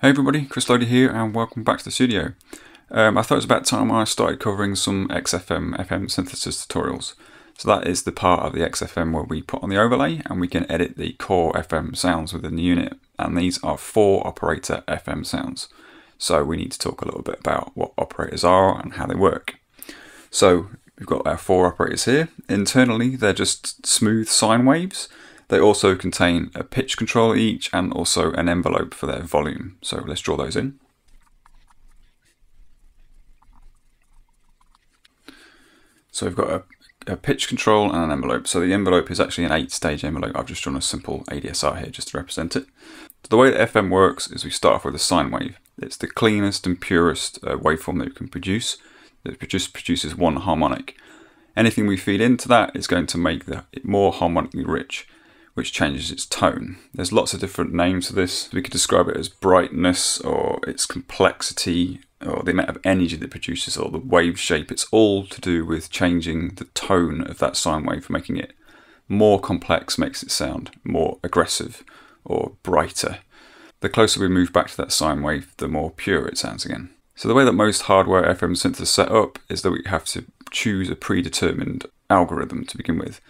Hey everybody, Chris Lody here and welcome back to the studio. I thought it was about time I started covering some XFM FM synthesis tutorials. So that is the part of the XFM where we put on the overlay and we can edit the core FM sounds within the unit. And these are 4 operator FM sounds. So we need to talk a little bit about what operators are and how they work. So we've got our 4 operators here. Internally, they're just smooth sine waves. They also contain a pitch control each and also an envelope for their volume. So let's draw those in. So we've got a pitch control and an envelope. So the envelope is actually an 8-stage envelope. I've just drawn a simple ADSR here just to represent it. So the way that FM works is we start off with a sine wave. It's the cleanest and purest waveform that we can produce. It just produces one harmonic. Anything we feed into that is going to make it more harmonically rich, which changes its tone. There's lots of different names for this. We could describe it as brightness or its complexity or the amount of energy that produces or the wave shape. It's all to do with changing the tone of that sine wave, making it more complex, makes it sound more aggressive or brighter. The closer we move back to that sine wave, the more pure it sounds again. So the way that most hardware FM synths are set up is that we have to choose a predetermined algorithm to begin with.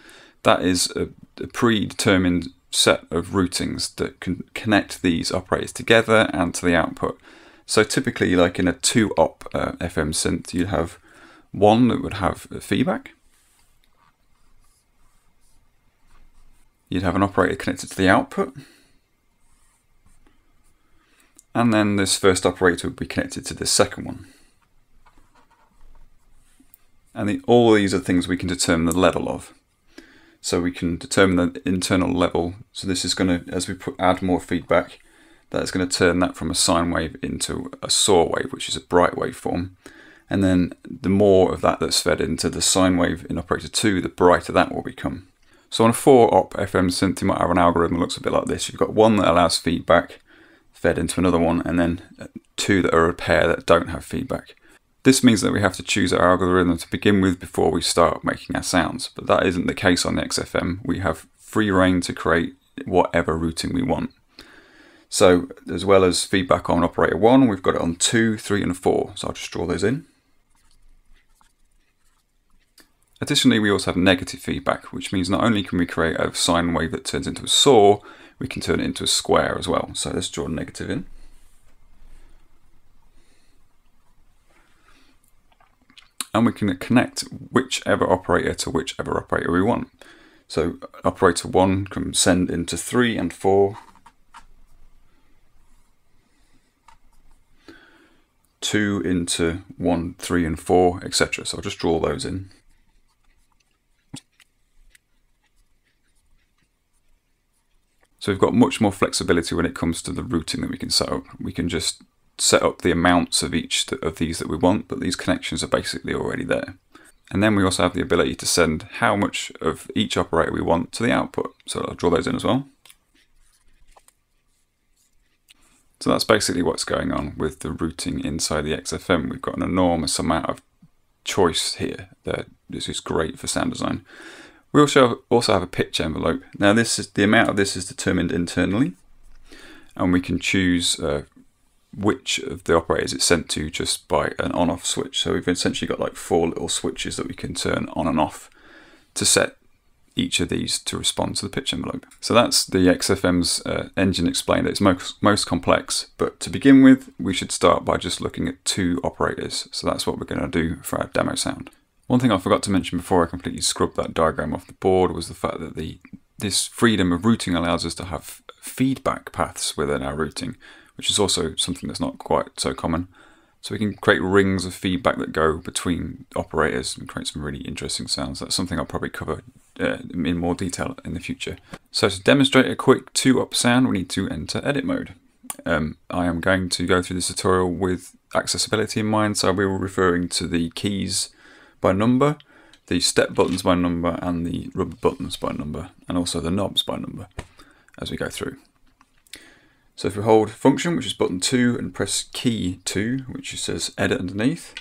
That is a predetermined set of routings that can connect these operators together and to the output. So typically, like in a 2-op FM synth, you'd have one that would have feedback. You'd have an operator connected to the output. And then this first operator would be connected to this second one. And all these are things we can determine the level of. So we can determine the internal level. So this is going to, as we add more feedback, that's going to turn that from a sine wave into a saw wave, which is a bright waveform. And then the more of that that's fed into the sine wave in operator 2, the brighter that will become. So on a 4-op FM synth, you might have an algorithm that looks a bit like this. You've got one that allows feedback fed into another one, and then 2 that are a pair that don't have feedback. This means that we have to choose our algorithm to begin with before we start making our sounds, but that isn't the case on the XFM. We have free rein to create whatever routing we want. So as well as feedback on operator 1, we've got it on 2, 3, and 4. So I'll just draw those in. Additionally, we also have negative feedback, which means not only can we create a sine wave that turns into a saw, we can turn it into a square as well. So let's draw negative in. And we can connect whichever operator to whichever operator we want. So operator 1 can send into 3 and 4, 2 into 1, 3, and 4, etc. So I'll just draw those in. So we've got much more flexibility when it comes to the routing that we can set up. We can just set up the amounts of each of these that we want, but these connections are basically already there. And then we also have the ability to send how much of each operator we want to the output. So I'll draw those in as well. So that's basically what's going on with the routing inside the XFM. We've got an enormous amount of choice here. This is great for sound design. We also have a pitch envelope. Now this is the amount of this is determined internally, and we can choose which of the operators it's sent to just by an on-off switch. So we've essentially got like 4 little switches that we can turn on and off to set each of these to respond to the pitch envelope. So that's the XFM's engine explained. It's most complex, but to begin with, we should start by just looking at 2 operators. So that's what we're going to do for our demo sound. One thing I forgot to mention before I completely scrubbed that diagram off the board was the fact that this freedom of routing allows us to have feedback paths within our routing, which is also something that's not quite so common. So we can create rings of feedback that go between operators and create some really interesting sounds. That's something I'll probably cover in more detail in the future. So to demonstrate a quick 2-op sound, we need to enter edit mode. I am going to go through this tutorial with accessibility in mind, so we were referring to the keys by number, the step buttons by number, and the rubber buttons by number, and also the knobs by number as we go through. So if we hold function, which is button 2, and press key 2, which says edit underneath,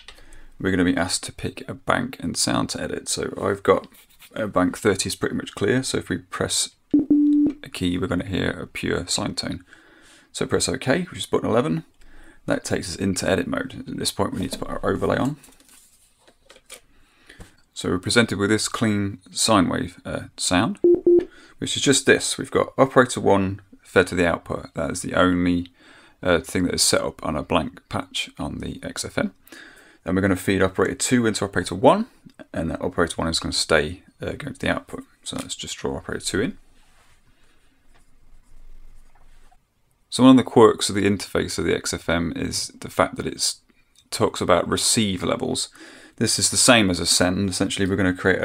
we're going to be asked to pick a bank and sound to edit. So I've got a bank 30 is pretty much clear, so if we press key, we're going to hear a pure sine tone. So press OK, which is button 11. That takes us into edit mode. At this point, we need to put our overlay on. So we're presented with this clean sine wave sound, which is just this. We've got operator 1 fed to the output. That is the only thing that is set up on a blank patch on the XFM. And we're going to feed operator 2 into operator 1, and that operator 1 is going to stay going to the output. So let's just draw operator 2 in. So one of the quirks of the interface of the XFM is the fact that it talks about receive levels. This is the same as a send. Essentially, we're going to create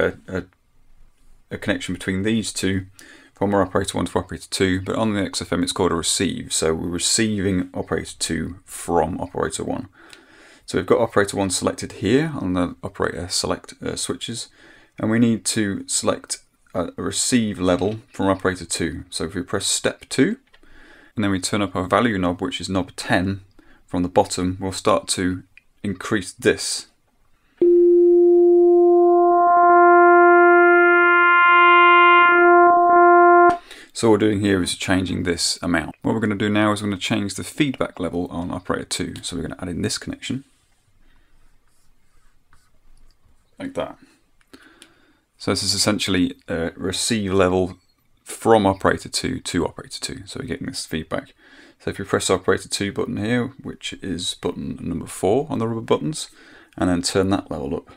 a connection between these two, from our operator 1 to operator 2, but on the XFM it's called a receive. So we're receiving operator 2 from operator 1. So we've got operator 1 selected here on the operator select switches, and we need to select a receive level from operator 2. So if we press step 2, and then we turn up our value knob, which is knob 10, from the bottom, we'll start to increase this. So what we're doing here is changing this amount. What we're going to do now is we're going to change the feedback level on operator 2. So we're going to add in this connection, like that. So this is essentially a receive level from operator 2 to operator 2, so we're getting this feedback. So if you press operator 2 button here, which is button number 4 on the rubber buttons, and then turn that level up.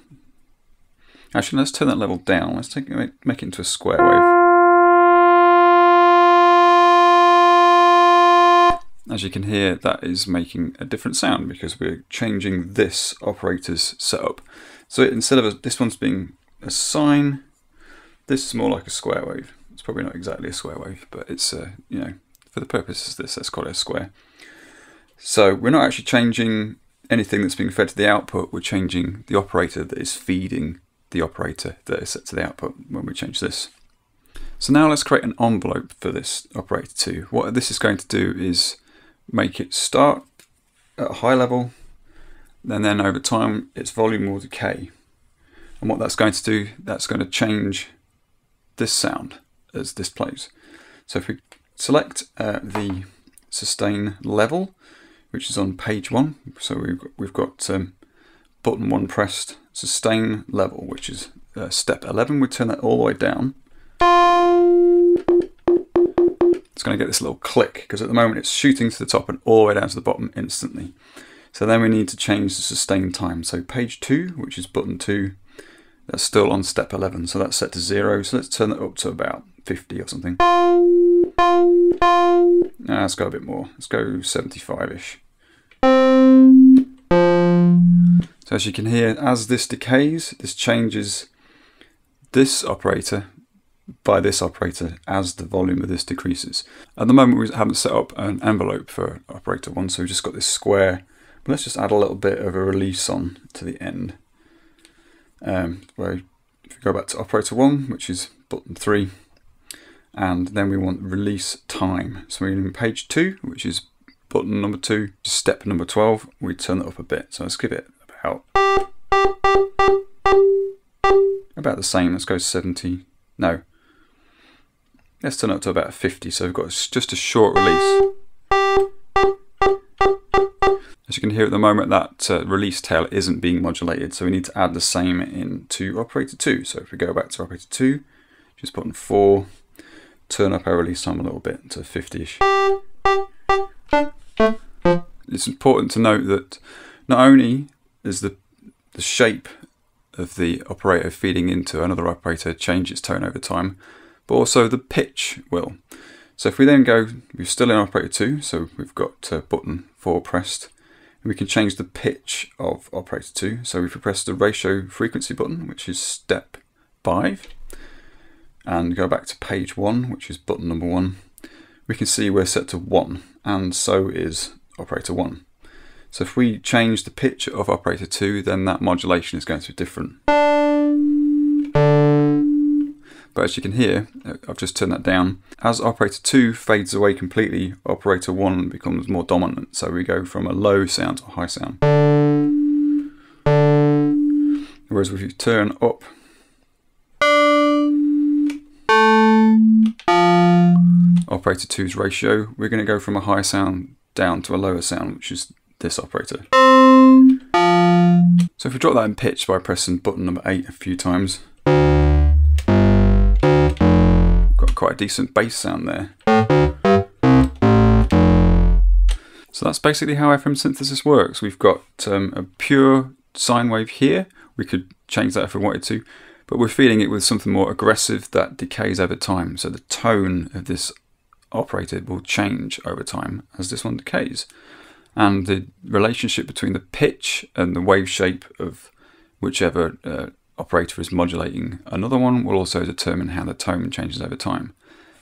Actually, let's turn that level down. Let's make it into a square wave. As you can hear, that is making a different sound because we're changing this operator's setup. So instead of this one's being a sine, this is more like a square wave. It's probably not exactly a square wave, but it's, you know, for the purposes of this, let's call it a square. So we're not actually changing anything that's being fed to the output. We're changing the operator that is feeding the operator that is set to the output when we change this. So now let's create an envelope for this operator 2. What this is going to do is make it start at a high level, and then over time, its volume will decay. And what that's going to do, that's going to change this sound as this plays. So if we select the sustain level, which is on page 1, so we've got button 1 pressed, sustain level, which is step 11, we turn that all the way down. It's going to get this little click, because at the moment it's shooting to the top and all the way down to the bottom instantly. So then we need to change the sustain time. So page 2, which is button 2, that's still on step 11, so that's set to 0, so let's turn that up to about 50 or something. Nah, let's go a bit more. Let's go 75-ish. So as you can hear, as this decays, this changes this operator by this operator as the volume of this decreases. At the moment, we haven't set up an envelope for operator 1, so we've just got this square. But let's just add a little bit of a release on to the end. Where if we go back to operator 1, which is button 3, and then we want release time. So we're in page 2, which is button number 2, step number 12, we turn that up a bit. So let's give it about the same. Let's go 70. No. Let's turn it up to about 50. So we've got just a short release. As you can hear at the moment, that release tail isn't being modulated, so we need to add the same into operator 2. So if we go back to operator 2, just button 4, turn up our release time a little bit to 50-ish. It's important to note that not only is the shape of the operator feeding into another operator change its tone over time, but also the pitch will. So if we then go, we're still in operator 2, so we've got button 4 pressed, and we can change the pitch of operator 2. So if we press the ratio frequency button, which is step 5, and go back to page 1, which is button number 1, we can see we're set to 1, and so is operator 1. So if we change the pitch of operator 2, then that modulation is going to be different. But as you can hear, I've just turned that down. As operator 2 fades away completely, operator 1 becomes more dominant. So we go from a low sound to a high sound. Whereas if you turn up, operator 2's ratio, we're going to go from a high sound down to a lower sound, which is this operator. So if we drop that in pitch by pressing button number 8 a few times, we've got quite a decent bass sound there. So that's basically how FM synthesis works. We've got a pure sine wave here. We could change that if we wanted to, but we're feeding it with something more aggressive that decays over time. So the tone of this operator will change over time as this one decays. And the relationship between the pitch and the wave shape of whichever operator is modulating another one will also determine how the tone changes over time.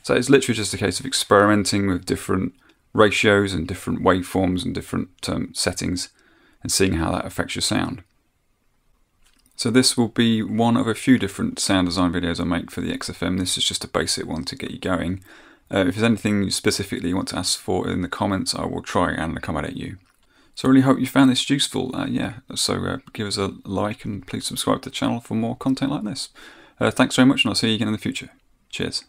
So it's literally just a case of experimenting with different ratios and different waveforms and different settings and seeing how that affects your sound. So this will be one of a few different sound design videos I make for the XFM. This is just a basic one to get you going. If there's anything specifically you want to ask for in the comments, I will try and accommodate you. So I really hope you found this useful. Give us a like and please subscribe to the channel for more content like this. Thanks very much and I'll see you again in the future. Cheers.